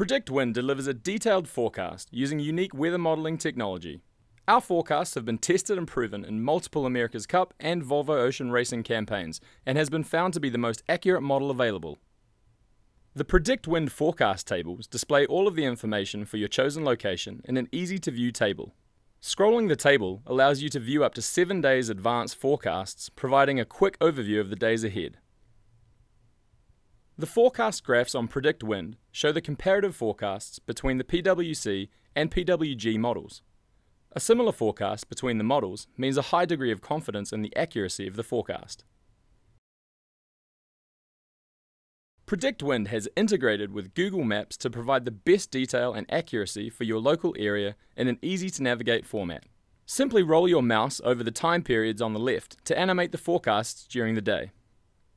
PredictWind delivers a detailed forecast using unique weather modelling technology. Our forecasts have been tested and proven in multiple America's Cup and Volvo Ocean Racing campaigns and has been found to be the most accurate model available. The PredictWind forecast tables display all of the information for your chosen location in an easy-to-view table. Scrolling the table allows you to view up to 7 days advance forecasts, providing a quick overview of the days ahead. The forecast graphs on PredictWind show the comparative forecasts between the PWC and PWG models. A similar forecast between the models means a high degree of confidence in the accuracy of the forecast. PredictWind has integrated with Google Maps to provide the best detail and accuracy for your local area in an easy-to-navigate format. Simply roll your mouse over the time periods on the left to animate the forecasts during the day.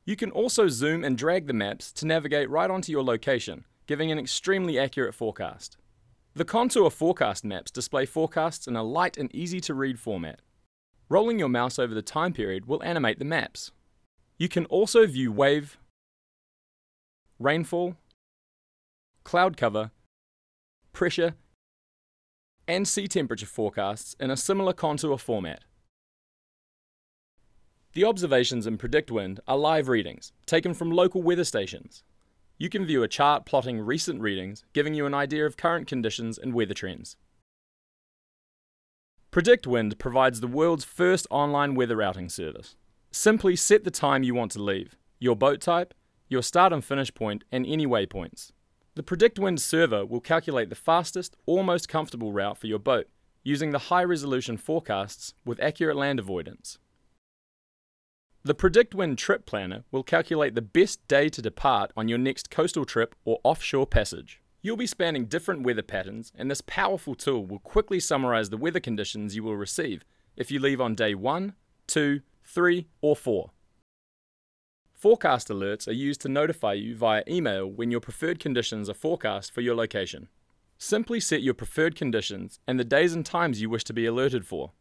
You can also zoom and drag the maps to navigate right onto your location, giving an extremely accurate forecast. The contour forecast maps display forecasts in a light and easy-to-read format. Rolling your mouse over the time period will animate the maps. You can also view wave, rainfall, cloud cover, pressure, and sea temperature forecasts in a similar contour format. The observations in PredictWind are live readings, taken from local weather stations. You can view a chart plotting recent readings, giving you an idea of current conditions and weather trends. PredictWind provides the world's first online weather routing service. Simply set the time you want to leave, your boat type, your start and finish point, and any waypoints. The PredictWind server will calculate the fastest or most comfortable route for your boat, using the high-resolution forecasts with accurate land avoidance. The PredictWind Trip Planner will calculate the best day to depart on your next coastal trip or offshore passage. You'll be spanning different weather patterns, and this powerful tool will quickly summarize the weather conditions you will receive if you leave on day 1, 2, 3, or 4. Forecast alerts are used to notify you via email when your preferred conditions are forecast for your location. Simply set your preferred conditions and the days and times you wish to be alerted for.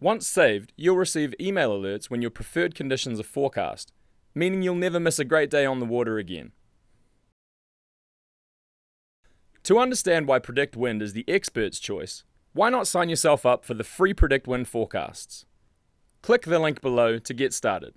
Once saved, you'll receive email alerts when your preferred conditions are forecast, meaning you'll never miss a great day on the water again. To understand why PredictWind is the expert's choice, why not sign yourself up for the free PredictWind forecasts? Click the link below to get started.